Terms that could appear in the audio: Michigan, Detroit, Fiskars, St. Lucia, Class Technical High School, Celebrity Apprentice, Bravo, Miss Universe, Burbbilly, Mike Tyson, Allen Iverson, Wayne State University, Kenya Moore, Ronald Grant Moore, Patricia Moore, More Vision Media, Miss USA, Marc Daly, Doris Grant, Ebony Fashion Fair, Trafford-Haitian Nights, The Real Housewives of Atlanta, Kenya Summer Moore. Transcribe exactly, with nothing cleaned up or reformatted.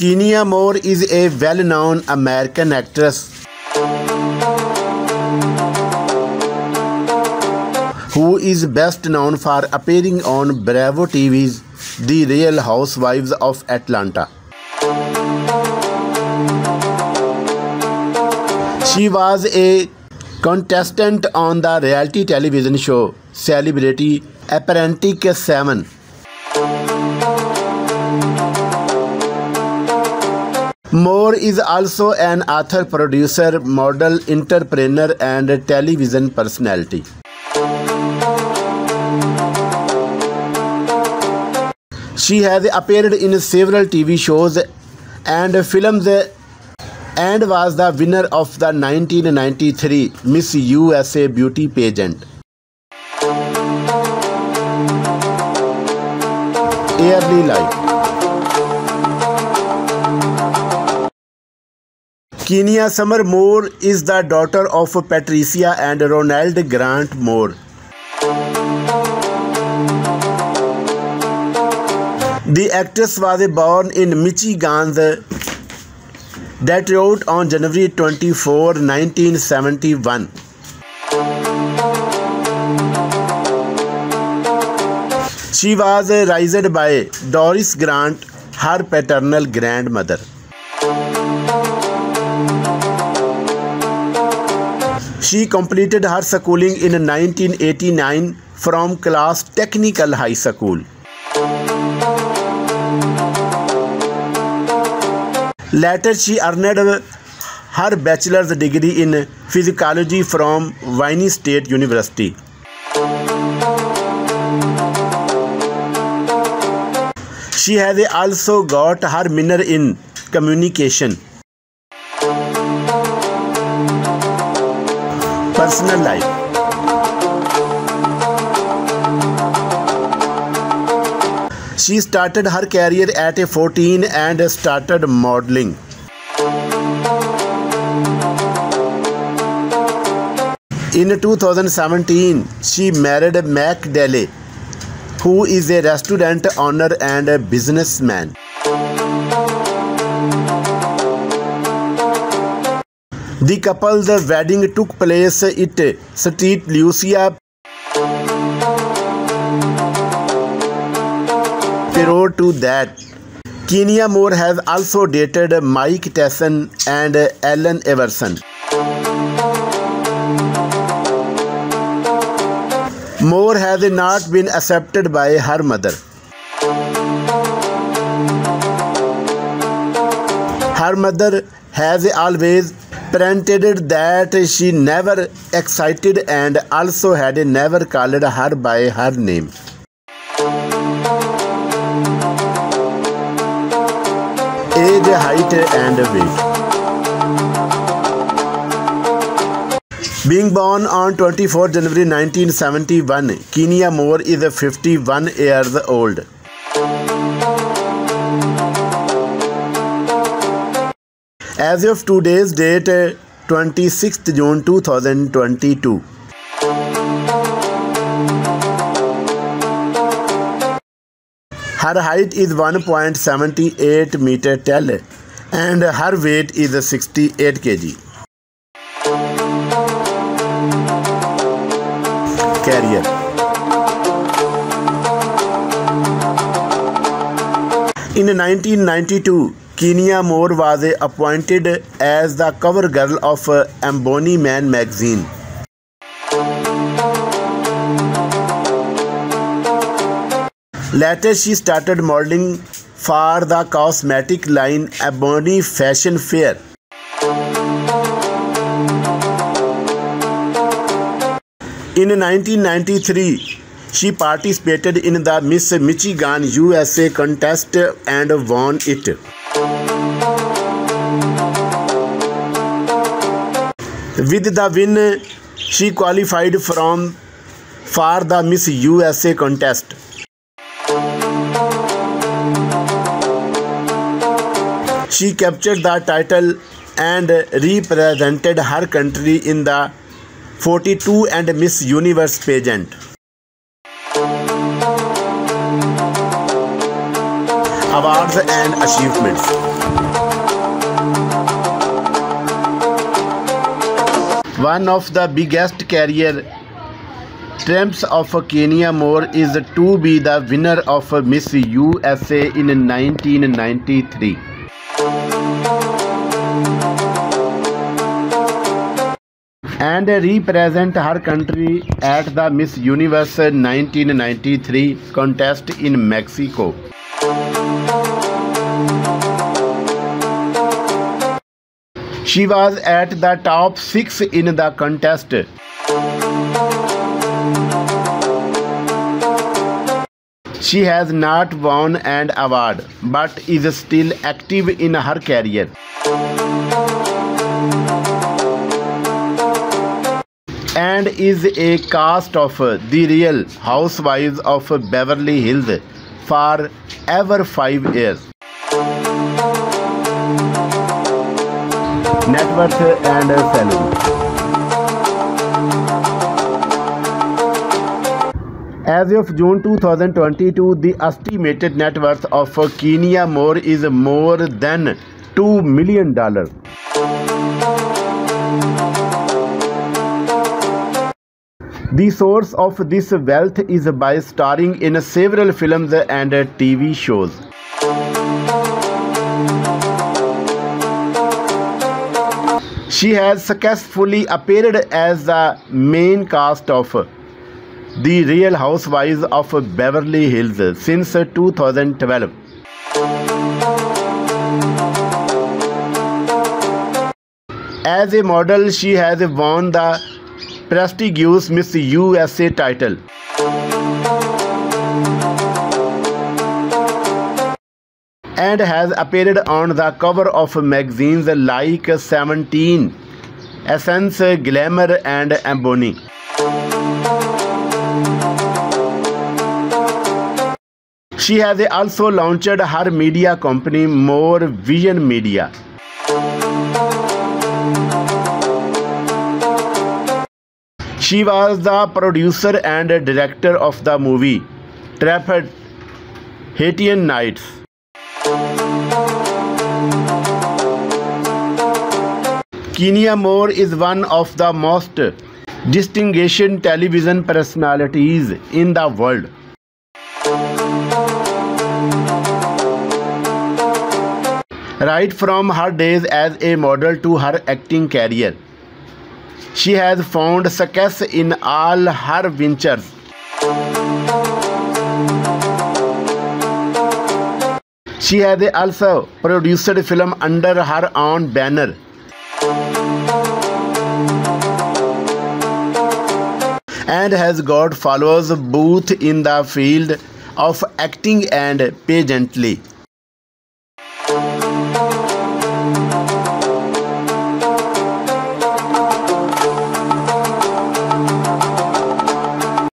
Kenya Moore is a well-known American actress who is best known for appearing on Bravo T V's The Real Housewives of Atlanta. She was a contestant on the reality television show Celebrity Apprentice seven. Moore is also an author, producer, model, entrepreneur, and television personality. She has appeared in several T V shows and films and was the winner of the nineteen ninety-three Miss U S A beauty pageant. Early life. Kenya Summer Moore is the daughter of Patricia and Ronald Grant Moore. The actress was born in Michigan's Detroit on January twenty-fourth, nineteen seventy-one. She was raised by Doris Grant, her paternal grandmother. She completed her schooling in nineteen eighty-nine from Class Technical High School. Later, she earned her bachelor's degree in physiology from Wayne State University. She has also got her minor in communication. Personal life. She started her career at fourteen and started modeling. In two thousand seventeen, she married Marc Daly, who is a restaurant owner and a businessman. The couple's wedding took place at Saint Lucia, prior to that, Kenya Moore has also dated Mike Tyson and Allen Iverson. Moore has not been accepted by her mother. Her mother has always pretended that she never existed and also had never called her by her name. Age, height, and weight. Being born on the twenty-fourth of January nineteen seventy-one, Kenya Moore is fifty-one years old. As of today's date, the twenty-sixth of June two thousand twenty-two. Her height is one point seven eight meters tall and her weight is sixty-eight kilograms. Career. In nineteen ninety-two, Kenya Moore was appointed as the cover girl of Ebony Man magazine. Later, she started modeling for the cosmetic line Ebony Fashion Fair. In nineteen ninety-three, she participated in the Miss Michigan U S A contest and won it. With the win, she qualified from for the Miss U S A contest. She captured the title and represented her country in the forty-two and Miss Universe pageant. Awards and achievements. One of the biggest career triumphs of Kenya Moore is to be the winner of Miss U S A in nineteen ninety-three. And represent her country at the Miss Universe nineteen ninety-three contest in Mexico. She was at the top six in the contest. She has not won an award, but is still active in her career. And is a cast of The Real Housewives of Beverly Hills for over five years. Net worth and salary. As of June two thousand twenty-two, the estimated net worth of Kenya Moore is more than two million dollars. The source of this wealth is by starring in several films and T V shows. She has successfully appeared as the main cast of The Real Housewives of Beverly Hills since two thousand twelve. As a model, she has won the prestigious Miss U S A title. And has appeared on the cover of magazines like seventeen, Essence, Glamour and Ebony. She has also launched her media company More Vision Media. She was the producer and director of the movie Trafford-Haitian Nights. Kenya Moore is one of the most distinguished television personalities in the world. Right from her days as a model to her acting career, she has found success in all her ventures. She has also produced films under her own banner. And has got followers both in the field of acting and pageantry.